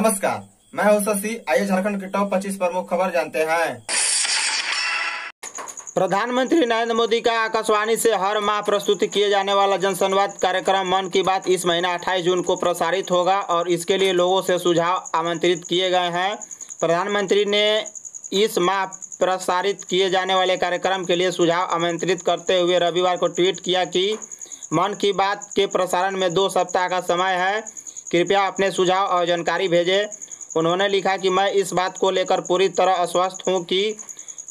नमस्कार, मैं हूं शशि। आइए झारखंड की टॉप 25 प्रमुख खबर जानते हैं। प्रधानमंत्री नरेंद्र मोदी का आकाशवाणी से हर माह प्रस्तुत किए जाने वाला जनसंवाद कार्यक्रम मन की बात इस महीना 28 जून को प्रसारित होगा और इसके लिए लोगों से सुझाव आमंत्रित किए गए हैं। प्रधानमंत्री ने इस माह प्रसारित किए जाने वाले कार्यक्रम के लिए सुझाव आमंत्रित करते हुए रविवार को ट्वीट किया कि मन की बात के प्रसारण में 2 सप्ताह का समय है, कृपया अपने सुझाव और जानकारी भेजें। उन्होंने लिखा कि मैं इस बात को लेकर पूरी तरह आश्वस्त हूँ कि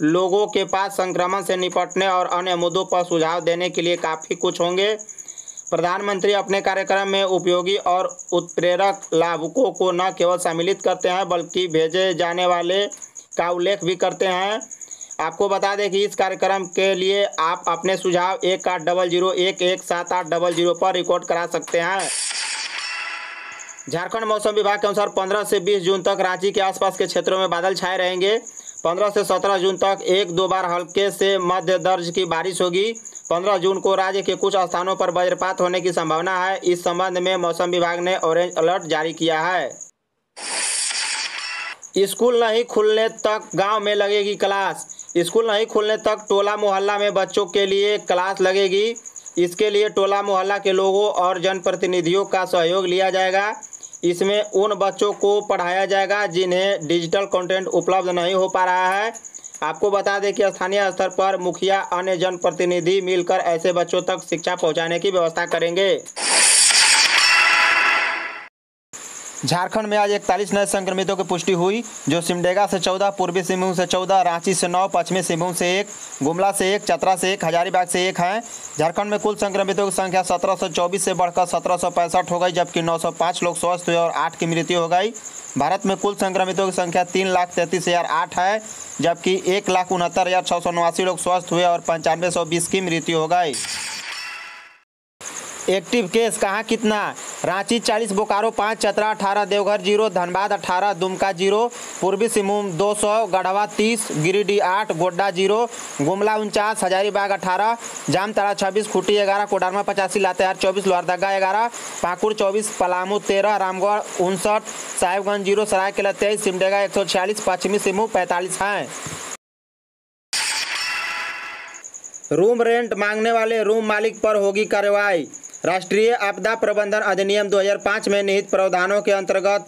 लोगों के पास संक्रमण से निपटने और अन्य मुद्दों पर सुझाव देने के लिए काफ़ी कुछ होंगे। प्रधानमंत्री अपने कार्यक्रम में उपयोगी और उत्प्रेरक लाभुकों को न केवल सम्मिलित करते हैं बल्कि भेजे जाने वाले का उल्लेख भी करते हैं। आपको बता दें कि इस कार्यक्रम के लिए आप अपने सुझाव 1800117880 पर रिकॉर्ड करा सकते हैं। झारखंड मौसम विभाग के अनुसार 15 से 20 जून तक रांची के आसपास के क्षेत्रों में बादल छाए रहेंगे। 15 से 17 जून तक 1-2 बार हल्के से मध्य दर्ज की बारिश होगी। 15 जून को राज्य के कुछ स्थानों पर वज्रपात होने की संभावना है। इस संबंध में मौसम विभाग ने ऑरेंज अलर्ट जारी किया है। स्कूल नहीं खुलने तक गांव में लगेगी क्लास। स्कूल नहीं खुलने तक टोला मोहल्ला में बच्चों के लिए क्लास लगेगी। इसके लिए टोला मोहल्ला के लोगों और जनप्रतिनिधियों का सहयोग लिया जाएगा। इसमें उन बच्चों को पढ़ाया जाएगा जिन्हें डिजिटल कंटेंट उपलब्ध नहीं हो पा रहा है। आपको बता दें कि स्थानीय स्तर पर मुखिया अन्य जनप्रतिनिधि मिलकर ऐसे बच्चों तक शिक्षा पहुंचाने की व्यवस्था करेंगे। झारखंड में आज 41 नए संक्रमितों की पुष्टि हुई, जो सिमडेगा से 14, पूर्वी सिंहभूम से 14, रांची से 9, पश्चिमी सिंहभूम से 1, गुमला से 1, चतरा से 1, हजारीबाग से 1 हैं। झारखंड में कुल संक्रमितों की संख्या 1724 से बढ़कर 1765 हो गई, जबकि 905 लोग स्वस्थ हुए और 8 की मृत्यु हो गई। भारत में कुल संक्रमितों की संख्या 3,33,008 है, जबकि 1,69,689 लोग स्वस्थ हुए और 9520 की मृत्यु हो गई। एक्टिव केस कहाँ कितना? रांची 40, बोकारो 5, चतरा 18, देवघर 0, धनबाद 18, दुमका 0, पूर्वी सिंहभूम 200, गढ़वा 30, गिरिडीह 8, गोड्डा 0, गुमला 49, हजारीबाग 18, जामताड़ा 26, खूंटी 11, कोडरमा 85, लातेहार 24, लोहरदगा 11, पाकुड़ 24, पलामू 13, रामगढ़ 59, साहिबगंज 0, सरायकेला 23, सिमडेगा 146, पश्चिमी सिंहभूम 45 हैं। रूम रेंट मांगने वाले रूम मालिक पर होगी कार्रवाई। राष्ट्रीय आपदा प्रबंधन अधिनियम 2005 में निहित प्रावधानों के अंतर्गत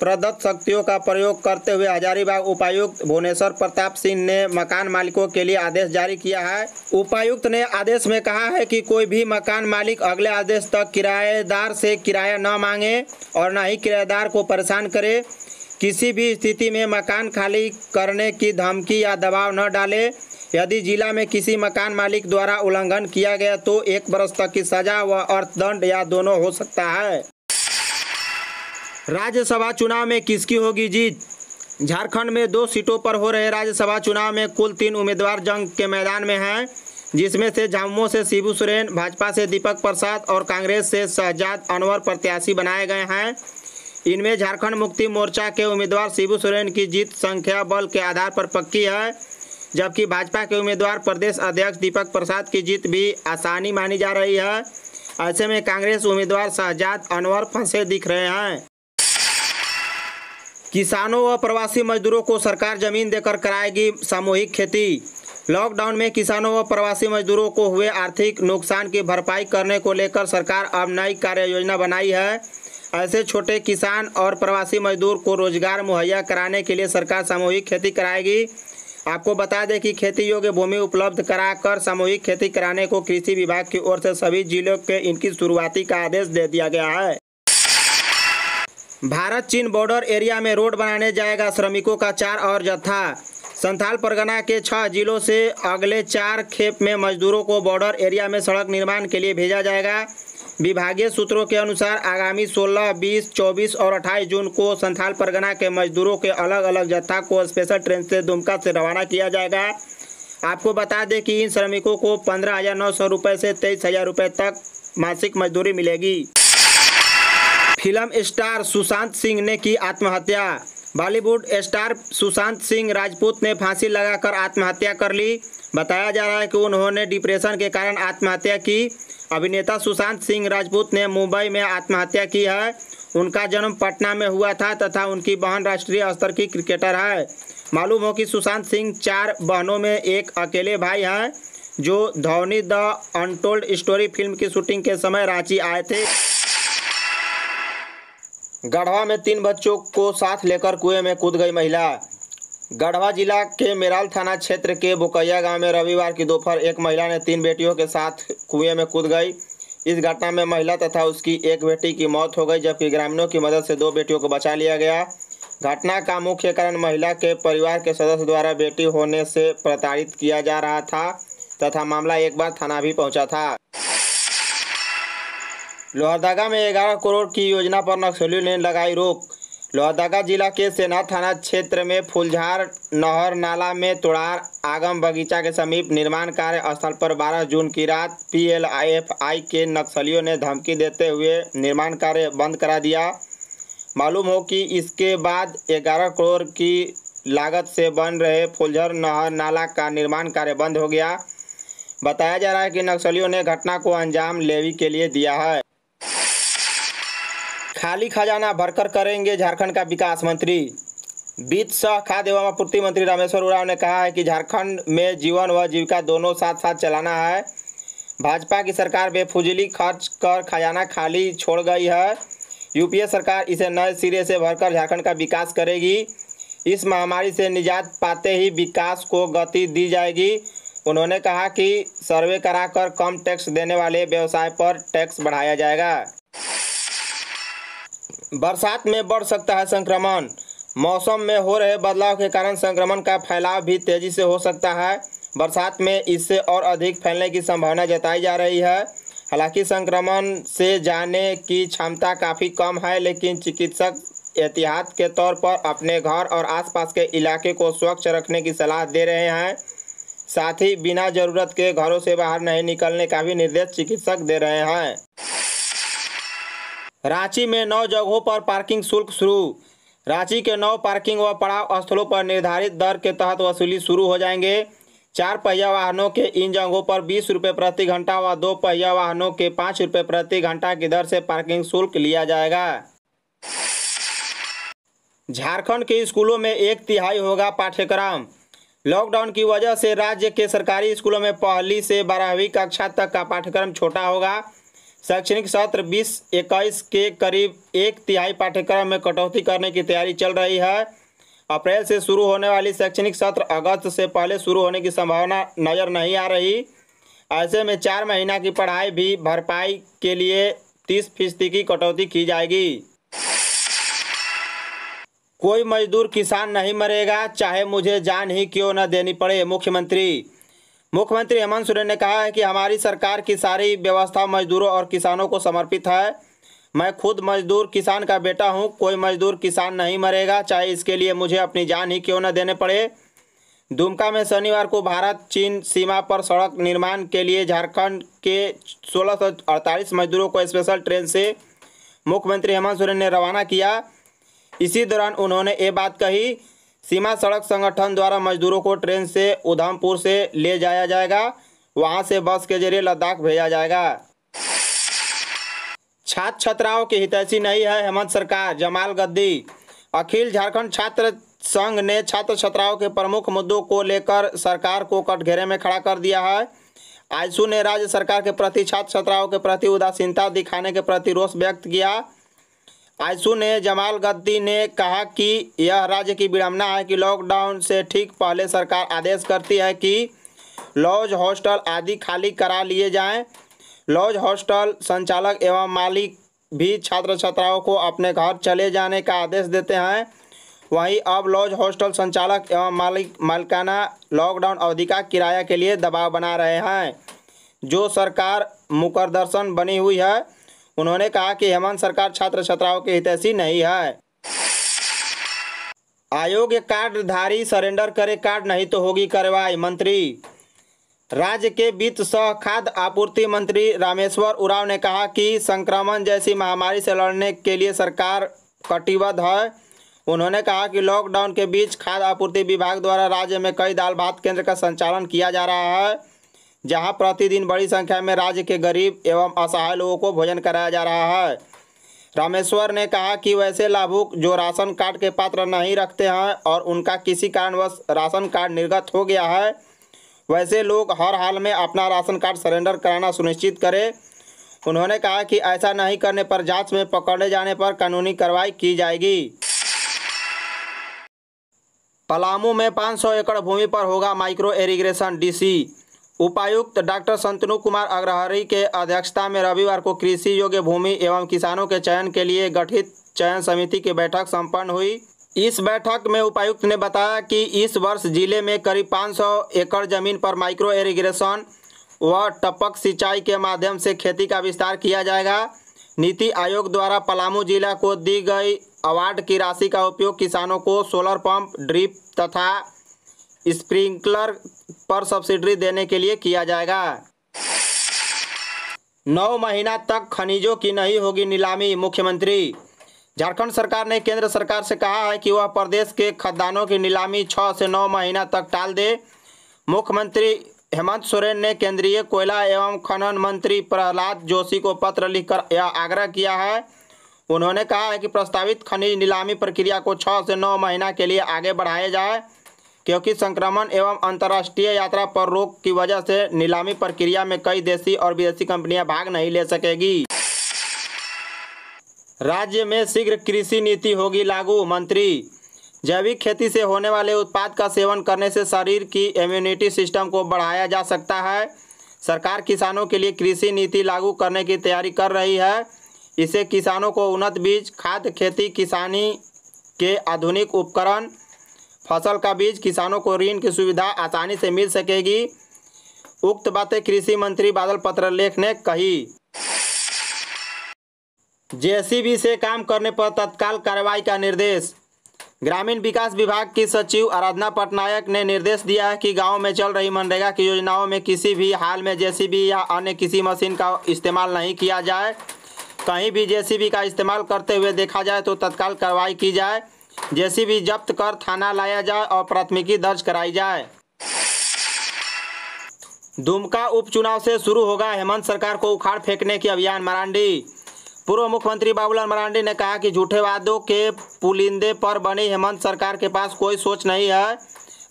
प्रदत्त शक्तियों का प्रयोग करते हुए हजारीबाग उपायुक्त भुवनेश्वर प्रताप सिंह ने मकान मालिकों के लिए आदेश जारी किया है। उपायुक्त ने आदेश में कहा है कि कोई भी मकान मालिक अगले आदेश तक किराएदार से किराया न मांगे और न ही किराएदार को परेशान करे। किसी भी स्थिति में मकान खाली करने की धमकी या दबाव न डाले। यदि जिला में किसी मकान मालिक द्वारा उल्लंघन किया गया तो 1 बरस तक की सजा व अर्थदंड या दोनों हो सकता है। राज्यसभा चुनाव में किसकी होगी जीत? झारखंड में 2 सीटों पर हो रहे राज्यसभा चुनाव में कुल 3 उम्मीदवार जंग के मैदान में हैं, जिसमें से झामुमो से शिबू सोरेन, भाजपा से दीपक प्रसाद और कांग्रेस से शहजाद अनवर प्रत्याशी बनाए गए हैं। इनमें झारखंड मुक्ति मोर्चा के उम्मीदवार शिबू सोरेन की जीत संख्या बल के आधार पर पक्की है, जबकि भाजपा के उम्मीदवार प्रदेश अध्यक्ष दीपक प्रसाद की जीत भी आसानी मानी जा रही है। ऐसे में कांग्रेस उम्मीदवार शहजाद अनवर फंसे दिख रहे हैं। किसानों व प्रवासी मजदूरों को सरकार जमीन देकर कराएगी सामूहिक खेती। लॉकडाउन में किसानों व प्रवासी मजदूरों को हुए आर्थिक नुकसान की भरपाई करने को लेकर सरकार अब नई कार्य योजना बनाई है। ऐसे छोटे किसान और प्रवासी मजदूर को रोजगार मुहैया कराने के लिए सरकार सामूहिक खेती कराएगी। आपको बता दें कि खेती योग्य भूमि उपलब्ध कराकर सामूहिक खेती कराने को कृषि विभाग की ओर से सभी जिलों के इनकी शुरुआती का आदेश दे दिया गया है। भारत चीन बॉर्डर एरिया में रोड बनाने जाएगा श्रमिकों का 4 और जत्था। संथाल परगना के 6 जिलों से अगले 4 खेप में मजदूरों को बॉर्डर एरिया में सड़क निर्माण के लिए भेजा जाएगा। विभागीय सूत्रों के अनुसार आगामी 16, 20, 24 और 28 जून को संथाल परगना के मजदूरों के अलग अलग जत्था को स्पेशल ट्रेन से दुमका से रवाना किया जाएगा। आपको बता दें कि इन श्रमिकों को 15,900 रुपये से 23,000 रुपये तक मासिक मजदूरी मिलेगी। फिल्म स्टार सुशांत सिंह ने की आत्महत्या। बॉलीवुड स्टार सुशांत सिंह राजपूत ने फांसी लगाकर आत्महत्या कर ली। बताया जा रहा है कि उन्होंने डिप्रेशन के कारण आत्महत्या की। अभिनेता सुशांत सिंह राजपूत ने मुंबई में आत्महत्या की है। उनका जन्म पटना में हुआ था तथा उनकी बहन राष्ट्रीय स्तर की क्रिकेटर है। मालूम हो कि सुशांत सिंह 4 बहनों में एक अकेले भाई हैं जो Dhoni the untold story film की शूटिंग के समय रांची आए थे। गढ़वा में 3 बच्चों को साथ लेकर कुएं में कूद गई महिला। गढ़वा जिला के मेराल थाना क्षेत्र के बुकैया गांव में रविवार की दोपहर एक महिला ने 3 बेटियों के साथ कुएं में कूद गई। इस घटना में महिला तथा उसकी एक बेटी की मौत हो गई, जबकि ग्रामीणों की मदद से 2 बेटियों को बचा लिया गया। घटना का मुख्य कारण महिला के परिवार के सदस्य द्वारा बेटी होने से प्रताड़ित किया जा रहा था तथा मामला एक बार थाना भी पहुंचा था। लोहरदगा में 11 करोड़ की योजना पर नक्सलियों ने लगाई रोक। लोहरदगा जिला के सेना थाना क्षेत्र में फुलझार नहर नाला में तोड़ार आगम बगीचा के समीप निर्माण कार्य स्थल पर 12 जून की रात पीएलआईएफआई के नक्सलियों ने धमकी देते हुए निर्माण कार्य बंद करा दिया। मालूम हो कि इसके बाद 11 करोड़ की लागत से बन रहे फुलझर नहर नाला का निर्माण कार्य बंद हो गया। बताया जा रहा है कि नक्सलियों ने घटना को अंजाम लेवी के लिए दिया है। खाली खजाना भरकर करेंगे झारखंड का विकास। मंत्री वित्त सह खाद्य एवं आपूर्ति मंत्री रामेश्वर उराव ने कहा है कि झारखंड में जीवन व जीविका दोनों साथ साथ चलाना है। भाजपा की सरकार बेफुजूली खर्च कर खजाना खाली छोड़ गई है। यूपीए सरकार इसे नए सिरे से भरकर झारखंड का विकास करेगी। इस महामारी से निजात पाते ही विकास को गति दी जाएगी। उन्होंने कहा कि सर्वे कराकर कम टैक्स देने वाले व्यवसाय पर टैक्स बढ़ाया जाएगा। बरसात में बढ़ सकता है संक्रमण। मौसम में हो रहे बदलाव के कारण संक्रमण का फैलाव भी तेजी से हो सकता है। बरसात में इससे और अधिक फैलने की संभावना जताई जा रही है। हालांकि संक्रमण से जाने की क्षमता काफ़ी कम है, लेकिन चिकित्सक एहतियात के तौर पर अपने घर और आसपास के इलाके को स्वच्छ रखने की सलाह दे रहे हैं। साथ ही बिना जरूरत के घरों से बाहर नहीं निकलने का भी निर्देश चिकित्सक दे रहे हैं। रांची में 9 जगहों पर पार्किंग शुल्क शुरू। रांची के 9 पार्किंग व पड़ाव स्थलों पर निर्धारित दर के तहत वसूली शुरू हो जाएंगे। 4 पहिया वाहनों के इन जगहों पर 20 रुपये प्रति घंटा व 2 पहिया वाहनों के 5 रुपये प्रति घंटा की दर से पार्किंग शुल्क लिया जाएगा। झारखंड के स्कूलों में 1/3 होगा पाठ्यक्रम। लॉकडाउन की वजह से राज्य के सरकारी स्कूलों में 1 से 12वीं कक्षा तक का पाठ्यक्रम छोटा होगा। शैक्षणिक सत्र 20-21 के करीब 1/3 पाठ्यक्रम में कटौती करने की तैयारी चल रही है। अप्रैल से शुरू होने वाली शैक्षणिक सत्र अगस्त से पहले शुरू होने की संभावना नज़र नहीं आ रही। ऐसे में 4 महीना की पढ़ाई भी भरपाई के लिए 30% की कटौती की जाएगी। कोई मजदूर किसान नहीं मरेगा, चाहे मुझे जान ही क्यों न देनी पड़े। मुख्यमंत्री हेमंत सोरेन ने कहा है कि हमारी सरकार की सारी व्यवस्था मजदूरों और किसानों को समर्पित है। मैं खुद मजदूर किसान का बेटा हूं। कोई मजदूर किसान नहीं मरेगा, चाहे इसके लिए मुझे अपनी जान ही क्यों न देने पड़े। दुमका में शनिवार को भारत चीन सीमा पर सड़क निर्माण के लिए झारखंड के 1648 मजदूरों को स्पेशल ट्रेन से मुख्यमंत्री हेमंत सोरेन ने रवाना किया। इसी दौरान उन्होंने ये बात कही। सीमा सड़क संगठन द्वारा मजदूरों को ट्रेन से उधमपुर से ले जाया जाएगा, वहां से बस के जरिए लद्दाख भेजा जाएगा। छात्र छात्राओं की हितैषी नहीं है हेमंत सरकार। जमाल गद्दी। अखिल झारखंड छात्र संघ ने छात्र छात्राओं के प्रमुख मुद्दों को लेकर सरकार को कटघरे में खड़ा कर दिया है। आजसू ने राज्य सरकार के प्रति छात्र छात्राओं के प्रति उदासीनता दिखाने के प्रति रोष व्यक्त किया। आजसू ने जमाल गद्दी ने कहा कि यह राज्य की विडम्बना है कि लॉकडाउन से ठीक पहले सरकार आदेश करती है कि लॉज हॉस्टल आदि खाली करा लिए जाएं। लॉज हॉस्टल संचालक एवं मालिक भी छात्र छात्राओं को अपने घर चले जाने का आदेश देते हैं। वहीं अब लॉज हॉस्टल संचालक एवं मालिकाना लॉकडाउन अवधि का किराया के लिए दबाव बना रहे हैं, जो सरकार मुकरदर्शन बनी हुई है। उन्होंने कहा कि हेमंत सरकार छात्र छात्राओं के हितैषी नहीं है। आयोग कार्डधारी सरेंडर करे कार्ड, नहीं तो होगी कार्रवाई। मंत्री। राज्य के वित्त सह खाद्य आपूर्ति मंत्री रामेश्वर उराव ने कहा कि संक्रमण जैसी महामारी से लड़ने के लिए सरकार कटिबद्ध है। उन्होंने कहा कि लॉकडाउन के बीच खाद्य आपूर्ति विभाग द्वारा राज्य में कई दाल भात केंद्र का संचालन किया जा रहा है, जहां प्रतिदिन बड़ी संख्या में राज्य के गरीब एवं असहाय लोगों को भोजन कराया जा रहा है। रामेश्वर ने कहा कि वैसे लाभुक जो राशन कार्ड के पात्र नहीं रखते हैं और उनका किसी कारणवश राशन कार्ड निर्गत हो गया है, वैसे लोग हर हाल में अपना राशन कार्ड सरेंडर कराना सुनिश्चित करें। उन्होंने कहा कि ऐसा नहीं करने पर जांच में पकड़े जाने पर कानूनी कार्रवाई की जाएगी। पलामू में 500 एकड़ भूमि पर होगा माइक्रो इरिगेशन डीसी। उपायुक्त डॉक्टर संतनु कुमार अग्रहरी के अध्यक्षता में रविवार को कृषि योग्य भूमि एवं किसानों के चयन के लिए गठित चयन समिति की बैठक संपन्न हुई। इस बैठक में उपायुक्त ने बताया कि इस वर्ष जिले में करीब 500 एकड़ जमीन पर माइक्रो इरिगेशन व टपक सिंचाई के माध्यम से खेती का विस्तार किया जाएगा। नीति आयोग द्वारा पलामू जिला को दी गई अवार्ड की राशि का उपयोग किसानों को सोलर पंप, ड्रिप तथा स्प्रिंकलर पर सब्सिडी देने के लिए किया जाएगा। 9 महीना तक खनिजों की नहीं होगी नीलामी। मुख्यमंत्री झारखंड सरकार ने केंद्र सरकार से कहा है कि वह प्रदेश के खदानों की नीलामी 6 से 9 महीना तक टाल दे। मुख्यमंत्री हेमंत सोरेन ने केंद्रीय कोयला एवं खनन मंत्री प्रहलाद जोशी को पत्र लिखकर यह आग्रह किया है। उन्होंने कहा है कि प्रस्तावित खनिज नीलामी प्रक्रिया को 6 से 9 महीना के लिए आगे बढ़ाया जाए, क्योंकि संक्रमण एवं अंतर्राष्ट्रीय यात्रा पर रोक की वजह से नीलामी प्रक्रिया में कई देशी और विदेशी कंपनियां भाग नहीं ले सकेगी। राज्य में शीघ्र कृषि नीति होगी लागू। मंत्री जैविक खेती से होने वाले उत्पाद का सेवन करने से शरीर की इम्यूनिटी सिस्टम को बढ़ाया जा सकता है। सरकार किसानों के लिए कृषि नीति लागू करने की तैयारी कर रही है। इसे किसानों को उन्नत बीज, खाद्य खेती, किसानी के आधुनिक उपकरण, फसल का बीज, किसानों को ऋण की सुविधा आसानी से मिल सकेगी। उक्त बातें कृषि मंत्री बादल पत्रलेख ने कही। जेसीबी से काम करने पर तत्काल कार्रवाई का निर्देश। ग्रामीण विकास विभाग की सचिव आराधना पटनायक ने निर्देश दिया है कि गांव में चल रही मनरेगा की योजनाओं में किसी भी हाल में जेसीबी या अन्य किसी मशीन का इस्तेमाल नहीं किया जाए। कहीं भी जेसीबी का इस्तेमाल करते हुए देखा जाए तो तत्काल कार्रवाई की जाए। जेसीबी जब्त कर थाना लाया जाए और प्राथमिकी दर्ज कराई जाए। दुमका उपचुनाव से शुरू होगा हेमंत सरकार को उखाड़ फेंकने की अभियान। मरांडी पूर्व मुख्यमंत्री बाबूलाल मरांडी ने कहा कि झूठे वादों के पुलिंदे पर बनी हेमंत सरकार के पास कोई सोच नहीं है।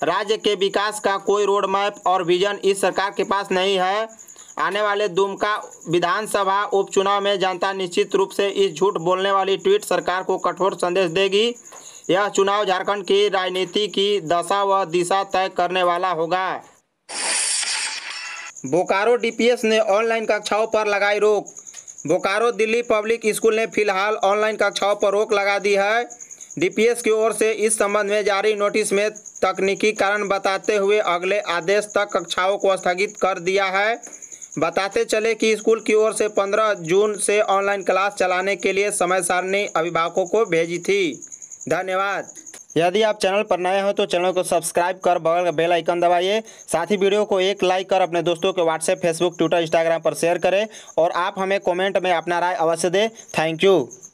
राज्य के विकास का कोई रोड मैप और विजन इस सरकार के पास नहीं है। आने वाले दुमका विधानसभा उपचुनाव में जनता निश्चित रूप से इस झूठ बोलने वाली ट्वीट सरकार को कठोर संदेश देगी। यह चुनाव झारखंड की राजनीति की दशा व दिशा तय करने वाला होगा। बोकारो डीपीएस ने ऑनलाइन कक्षाओं पर लगाई रोक। बोकारो दिल्ली पब्लिक स्कूल ने फिलहाल ऑनलाइन कक्षाओं पर रोक लगा दी है। डीपीएस की ओर से इस संबंध में जारी नोटिस में तकनीकी कारण बताते हुए अगले आदेश तक कक्षाओं को स्थगित कर दिया है। बताते चले कि स्कूल की ओर से 15 जून से ऑनलाइन क्लास चलाने के लिए समय सारणी अभिभावकों को भेजी थी। धन्यवाद। यदि आप चैनल पर नए हो तो चैनल को सब्सक्राइब कर बगल का बेल आइकन दबाइए। साथ ही वीडियो को एक लाइक कर अपने दोस्तों के व्हाट्सएप, फेसबुक, ट्विटर, इंस्टाग्राम पर शेयर करें और आप हमें कमेंट में अपना राय अवश्य दें। Thank you.